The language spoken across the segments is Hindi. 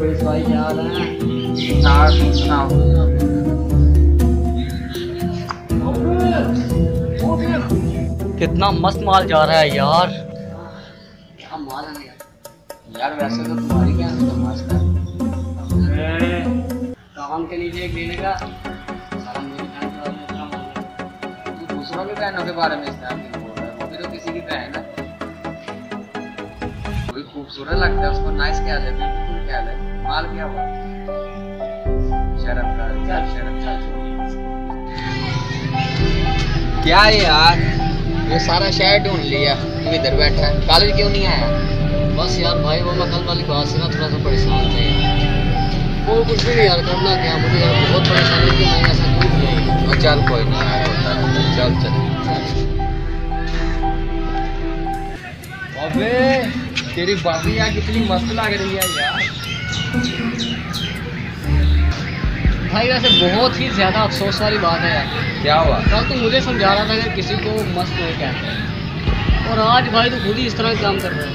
बीस भाई जा रहे हैं चार सुना कितना मस्त माल जा रहा है यार। क्या माल है यार। वैसे तो तुम्हारी क्या मस्त है काम के नीचे एक देने का तो दूसरों के बहनों के बारे में इस्तेमाल बोल रहा है। वो भी तो किसी की बहन है, कोई खूबसूरत लगता है उसको नाइस क्या है, बिल्कुल क्या है, माल क्या हुआ। शर्म कर, चल शर्म चल। क्या है यार ये सारा शहर ढूंढ लिया, तू इधर बैठा है, कॉलेज क्यों नहीं आया? बस यार भाई वो मैं कल वाली बात से ना थोड़ा सा परेशान थे। वो कुछ भी नहीं यार, करना क्या, मुझे यार बहुत परेशानी थी, मैं ऐसा कुछ नहीं। चल कोई नहीं यार, होता है, चल चल। अबे तेरी बाबी यार कितनी मस्त लग रही है यार। भाई वैसे बहुत ही ज़्यादा अफसोस वाली बात है यार। क्या हुआ? कल तू मुझे समझा रहा था कि किसी को मस्त नहीं कहते हैं, और आज भाई तू खुद ही इस तरह का काम कर रहा है।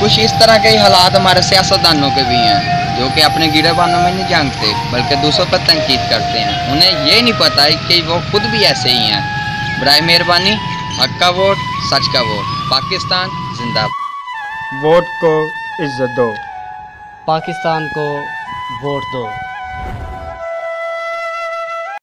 कुछ इस तरह के हालात हमारे सियासतदानों के भी हैं जो कि अपने गिरेबानों में नहीं जानते बल्कि दूसरों पर तंकीद करते हैं। उन्हें ये नहीं पता है कि वो खुद भी ऐसे ही हैं। बराए मेहरबानी हक का वोट, सच का वोट। पाकिस्तान जिंदाबाद। वोट को इज्जत दो, पाकिस्तान को वोट दो।